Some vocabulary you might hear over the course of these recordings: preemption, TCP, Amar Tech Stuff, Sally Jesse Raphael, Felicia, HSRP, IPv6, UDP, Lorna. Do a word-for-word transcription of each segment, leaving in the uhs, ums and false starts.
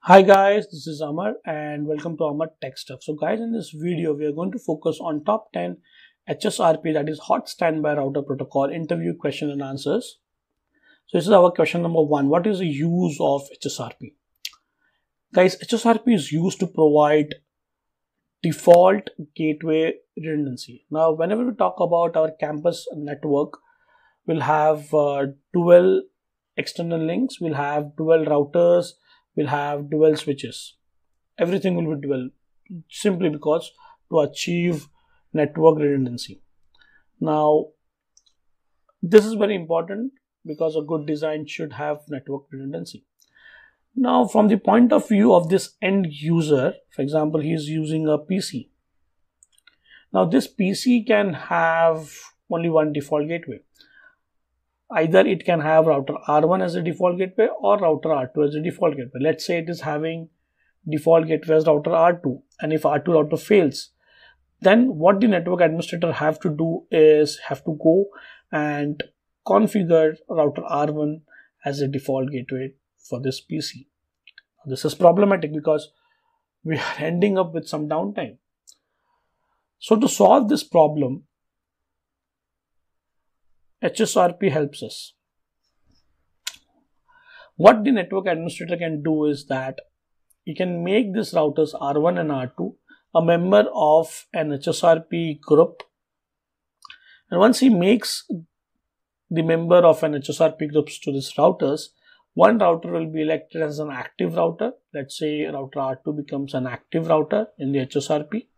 Hi guys, this is Amar and welcome to Amar Tech Stuff. So guys, in this video we are going to focus on top ten H S R P, that is hot standby router protocol interview question and answers. So this is our question number one. What is the use of H S R P? Guys, H S R P is used to provide default gateway redundancy. Now whenever we talk about our campus network, we'll have uh, dual external links, we'll have dual routers, we'll have dual switches. Everything will be dual simply because to achieve network redundancy. Now, this is very important because a good design should have network redundancy. Now, from the point of view of this end user, for example, he is using a P C. Now, this P C can have only one default gateway. Either it can have router R one as a default gateway or router R two as a default gateway. Let's say it is having default gateway as router R two, and if R two router fails, then what the network administrator have to do is have to go and configure router R one as a default gateway for this P C. This is problematic because we are ending up with some downtime. So to solve this problem, H S R P helps us. What the network administrator can do is that you can make these routers R one and R two a member of an H S R P group, and once he makes the member of an H S R P groups to these routers, one router will be elected as an active router. Let's say router R two becomes an active router in the H S R P,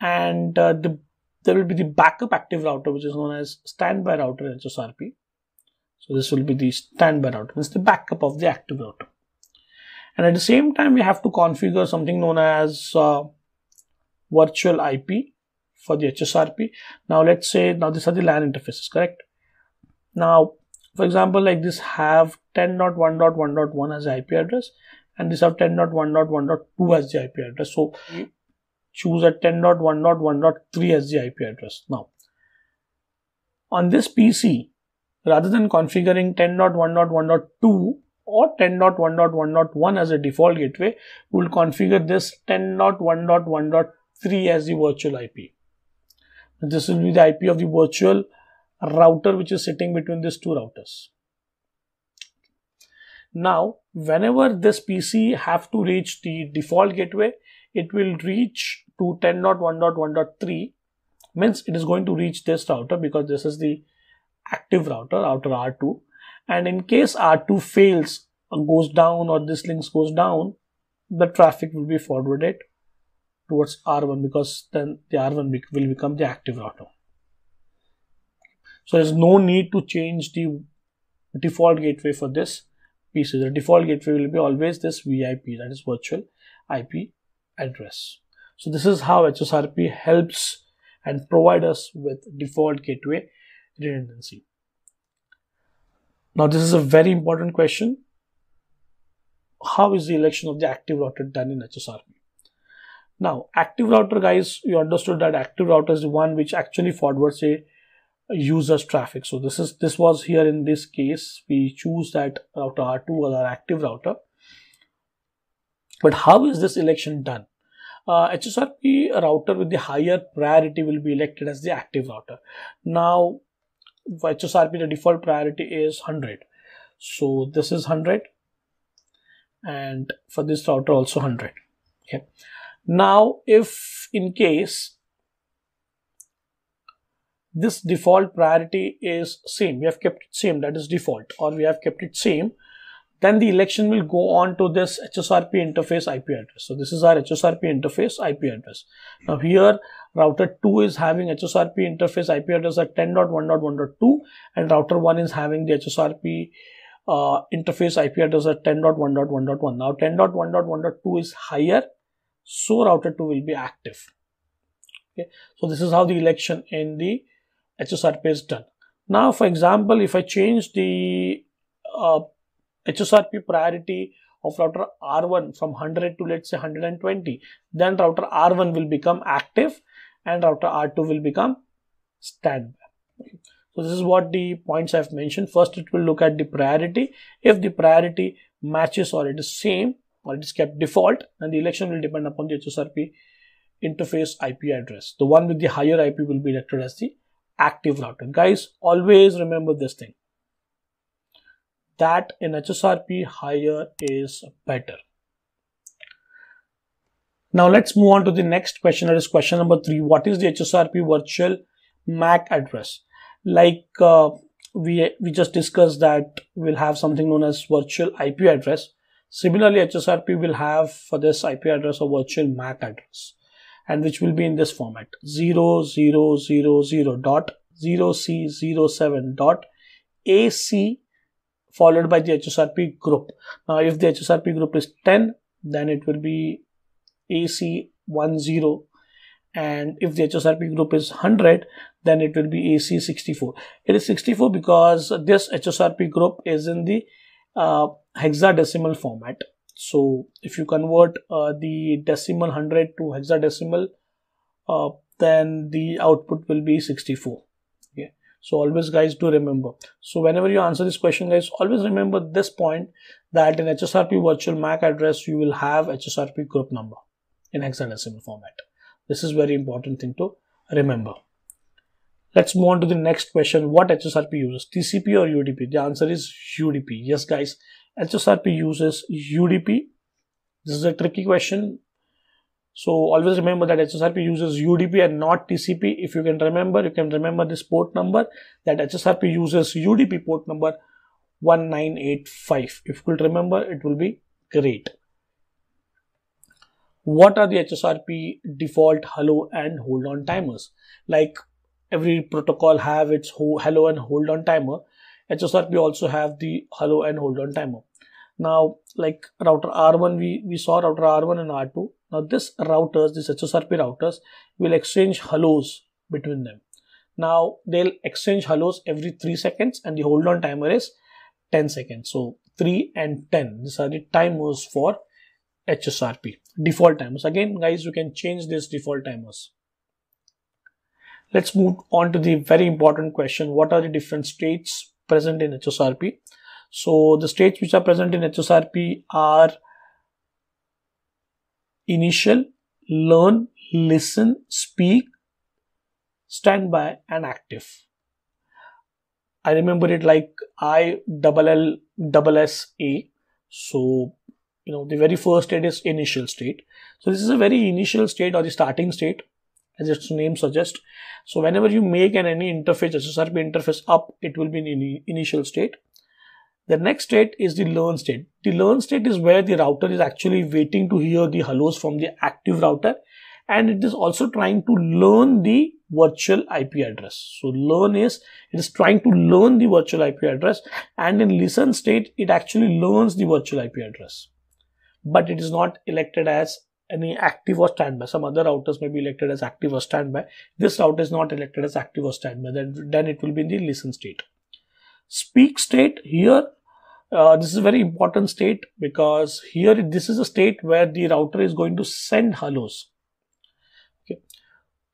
and uh, the there will be the backup active router, which is known as standby router in H S R P. So this will be the standby router. It's the backup of the active router. And at the same time, we have to configure something known as uh, virtual I P for the H S R P. Now let's say, now these are the LAN interfaces, correct? Now, for example, like this have ten dot one dot one dot one as the I P address, and this have ten dot one dot one dot two as the I P address. So choose at ten dot one dot one dot three as the I P address. Now, on this P C, rather than configuring ten dot one dot one dot two or ten dot one dot one dot one as a default gateway, we will configure this ten dot one dot one dot three as the virtual I P. This will be the I P of the virtual router which is sitting between these two routers. Now, whenever this P C have to reach the default gateway, it will reach to ten dot one dot one dot three, means it is going to reach this router because this is the active router, router R two. And in case R two fails or goes down or this link goes down, the traffic will be forwarded towards R one because then the R one will become the active router. So there is no need to change the default gateway for this P C. The default gateway will be always this V I P, that is virtual I P address. So this is how H S R P helps and provide us with default gateway redundancy. Now this is a very important question. How is the election of the active router done in H S R P? Now active router, guys, you understood that active router is the one which actually forwards a user's traffic. So this is this was here in this case, we choose that router R two as our active router. But how is this election done? Uh, H S R P router with the higher priority will be elected as the active router. Now, for H S R P, the default priority is one hundred. So this is one hundred. And for this router also one hundred. Okay. Now, if in case this default priority is same, we have kept it same, that is default, or we have kept it same, then the election will go on to this H S R P interface I P address. So this is our H S R P interface I P address. Now here router two is having H S R P interface I P address at ten dot one dot one dot two, and router one is having the H S R P uh, interface I P address at ten dot one dot one dot one. Now ten dot one dot one dot two is higher, so router two will be active. Okay. So this is how the election in the H S R P is done. Now for example, if I change the uh, H S R P priority of router R one from one hundred to let's say one hundred twenty, then router R one will become active and router R two will become standby. So this is what the points I've mentioned. First, it will look at the priority. If the priority matches or it is same or it is kept default, then the election will depend upon the H S R P interface I P address. The one with the higher I P will be elected as the active router. Guys, always remember this thing, that in H S R P, higher is better. Now let's move on to the next question. That is question number three. What is the H S R P virtual M A C address? Like uh, we, we just discussed that we'll have something known as virtual I P address. Similarly, H S R P will have for this I P address a virtual M A C address, and which will be in this format: zero zero zero dot zero C zero seven dot A C followed by the H S R P group. Now, if the H S R P group is ten, then it will be A C ten, and if the H S R P group is one hundred, then it will be A C sixty-four. It is sixty-four because this H S R P group is in the uh, hexadecimal format. So if you convert uh, the decimal one hundred to hexadecimal, uh, then the output will be sixty-four. Okay. So always, guys, do remember. So whenever you answer this question, guys, always remember this point, that in H S R P virtual M A C address, you will have H S R P group number in hexadecimal format. This is very important thing to remember. Let's move on to the next question. What H S R P uses, T C P or U D P? The answer is U D P. Yes, guys, H S R P uses U D P. This is a tricky question. So always remember that H S R P uses U D P and not T C P. If you can remember, you can remember this port number, that H S R P uses U D P port number one nine eight five. If you could remember, it will be great. What are the H S R P default hello and hold on timers? Like every protocol have its hello and hold on timer, H S R P also have the hello and hold on timer. Now, like router R one, we, we saw router R one and R two. Now this routers, this H S R P routers will exchange hellos between them. Now they'll exchange hellos every three seconds, and the hold on timer is ten seconds. So three and ten, these are the timers for H S R P default timers. Again, guys, you can change this default timers. Let's move on to the very important question. What are the different states present in H S R P? So the states which are present in H S R P are initial, learn, listen, speak, standby, and active. I remember it like I double L double S A. So you know, the very first state is initial state. So this is a very initial state, or the starting state, as its name suggests. So whenever you make an any interface, H S R P interface up, it will be in initial state. The next state is the learn state. The learn state is where the router is actually waiting to hear the hellos from the active router, and it is also trying to learn the virtual I P address. So learn is, it is trying to learn the virtual I P address, and in listen state, it actually learns the virtual I P address. But it is not elected as any active or standby. Some other routers may be elected as active or standby. This router is not elected as active or standby. Then, then it will be in the listen state. Speak state here. Uh, this is a very important state, because here this is a state where the router is going to send hellos. Okay.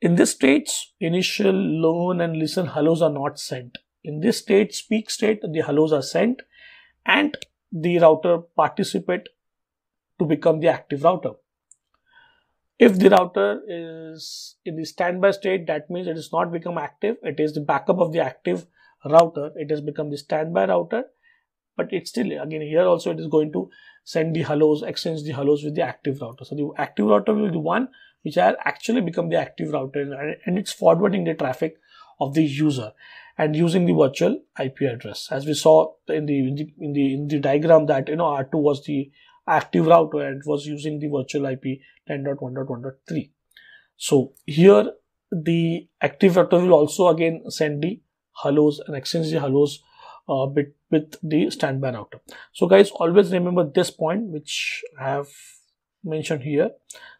In this state, initial, learn, and listen hellos are not sent. In this state, speak state, the hellos are sent, and the router participate to become the active router. If the router is in the standby state, that means it is not become active. It is the backup of the active router. It has become the standby router, but it's still, again, here also it is going to send the hellos, exchange the hellos with the active router. So the active router will be the one which has actually become the active router, and it's forwarding the traffic of the user and using the virtual I P address. As we saw in the in the in the, in the diagram, that you know R two was the active router and was using the virtual I P ten dot one dot one dot three. So here the active router will also again send the hellos and exchange the hellos uh, with, with the standby router. So guys, always remember this point which I have mentioned here,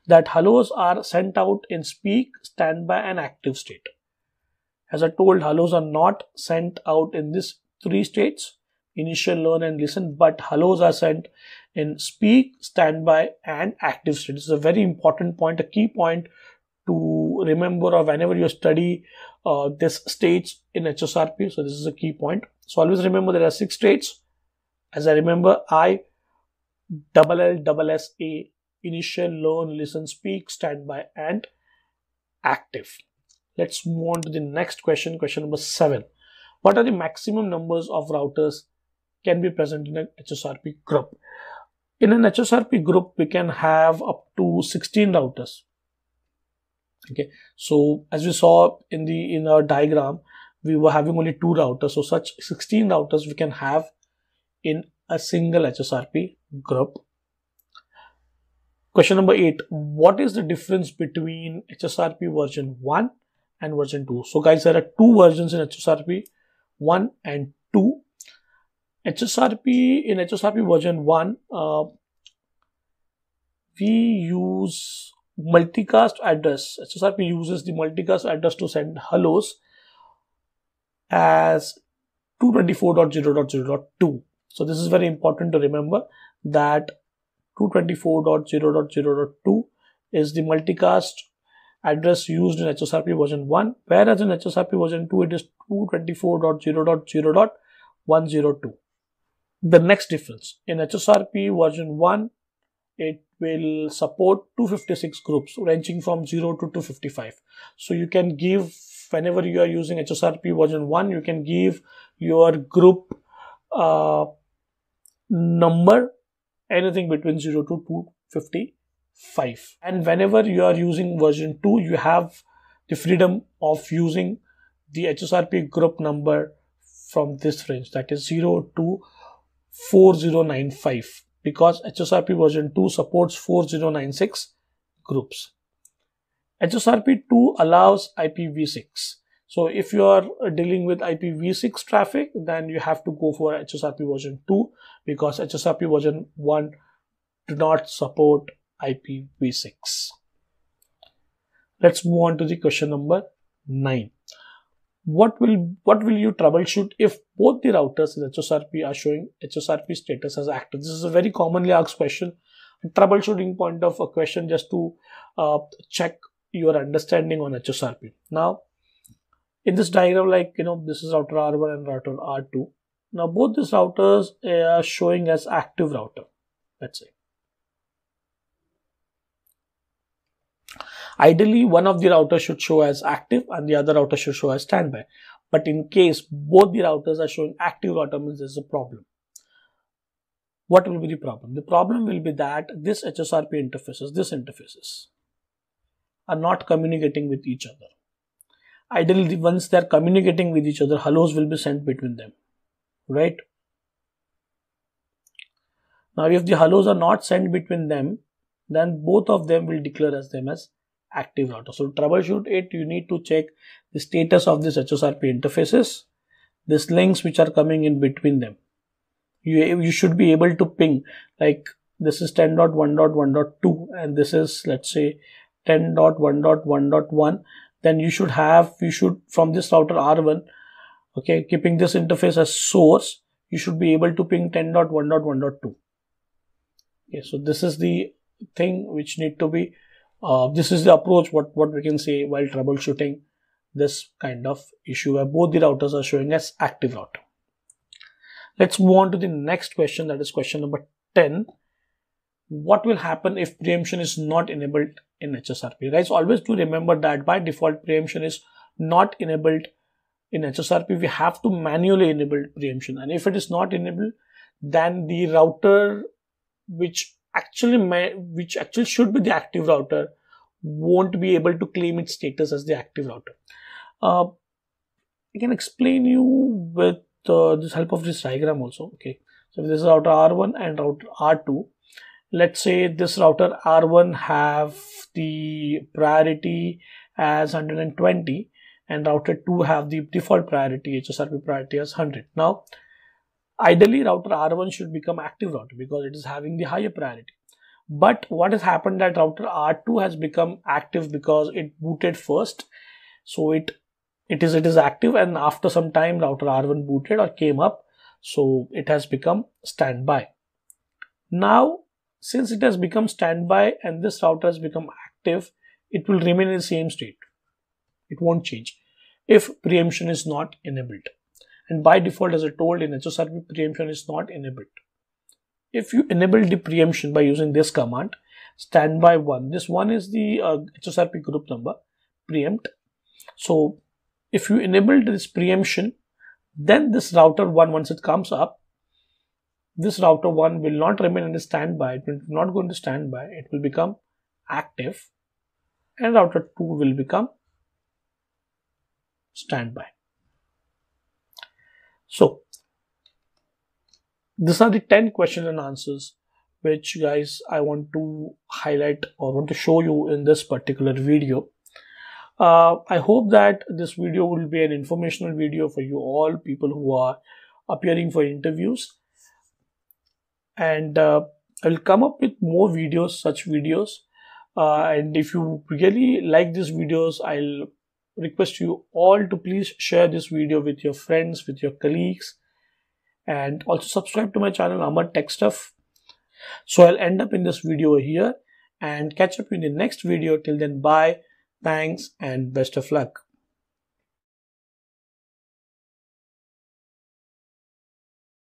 that hellos are sent out in speak, standby, and active state. As I told, hellos are not sent out in these three states, initial, learn, and listen, but hellos are sent in speak, standby, and active state. This is a very important point, a key point to to remember or whenever you study uh, this states in H S R P. So this is a key point. So always remember there are six states. As I remember, I, double L, double S, A, initial, learn, listen, speak, standby, and active. Let's move on to the next question, question number seven. What are the maximum numbers of routers can be present in an H S R P group? In an H S R P group, we can have up to sixteen routers. Okay, so as we saw in the in our diagram, we were having only two routers. So such sixteen routers we can have in a single H S R P group. Question number eight, what is the difference between H S R P version one and version two? So guys, there are two versions in H S R P, one and two. H S R P, in H S R P version one, uh, we use multicast address. H S R P uses the multicast address to send hellos as two twenty-four dot zero dot zero dot two. So this is very important to remember that two twenty-four dot zero dot zero dot two is the multicast address used in H S R P version one, whereas in H S R P version two, it is two twenty-four dot zero dot zero dot one zero two. The next difference, in H S R P version one, it will support two fifty-six groups ranging from zero to two fifty-five. So you can give, whenever you are using H S R P version one, you can give your group uh, number anything between zero to two fifty-five, and whenever you are using version two, you have the freedom of using the H S R P group number from this range, that is zero to four zero nine five, because H S R P version two supports four zero nine six groups. H S R P two allows I P v six. So if you are dealing with I P v six traffic, then you have to go for H S R P version two, because H S R P version one do not support I P v six. Let's move on to the question number nine. What will, what will you troubleshoot if both the routers in H S R P are showing H S R P status as active? This is a very commonly asked question. A troubleshooting point of a question just to uh, check your understanding on H S R P. Now, in this diagram, like, you know, this is router R one and router R two. Now, both these routers are showing as active router, let's say. Ideally, one of the routers should show as active and the other router should show as standby. But in case both the routers are showing active router, means there's a problem. What will be the problem? The problem will be that this H S R P interfaces, this interfaces are not communicating with each other. Ideally, once they're communicating with each other, hellos will be sent between them, right? Now, if the hellos are not sent between them, then both of them will declare as them as active router. So to troubleshoot it, you need to check the status of this H S R P interfaces, these links which are coming in between them. You, you should be able to ping, like this is ten dot one dot one dot two and this is, let's say, ten dot one dot one dot one. Then you should have, you should, from this router R one, okay, keeping this interface as source, you should be able to ping ten dot one dot one dot two. Okay, so this is the thing which need to be, uh, this is the approach what, what we can say while troubleshooting this kind of issue where both the routers are showing as active router. Let's move on to the next question, that is question number ten. What will happen if preemption is not enabled in H S R P? Guys, always do remember that by default preemption is not enabled in H S R P. We have to manually enable preemption, and if it is not enabled, then the router which actually may, which actually should be the active router won't be able to claim its status as the active router. Uh, I can explain you with uh, this help of this diagram also. Okay, so this is router R one and router R two. Let's say this router R one have the priority as one hundred twenty and router two have the default priority, H S R P priority, as one hundred. Now, ideally router R one should become active router because it is having the higher priority. But what has happened that router R two has become active because it booted first. So it, it is, it is active, and after some time router R one booted or came up. So it has become standby. Now, since it has become standby and this router has become active, it will remain in the same state. It won't change if preemption is not enabled. And by default, as I told, in H S R P, preemption is not enabled. If you enable the preemption by using this command, standby one, this one is the uh, H S R P group number, preempt. So if you enable this preemption, then this router one, once it comes up, this router one will not remain in standby. It will not go into standby. It will become active, and router two will become standby. So these are the ten questions and answers which, guys, I want to highlight or want to show you in this particular video. Uh, I hope that this video will be an informational video for you all, people who are appearing for interviews. And uh, I will come up with more videos, such videos. Uh, and if you really like these videos, I'll request you all to please share this video with your friends, with your colleagues. And also subscribe to my channel, Amar Tech Stuff. So I'll end up in this video here and catch up in the next video. Till then, bye. Thanks and best of luck.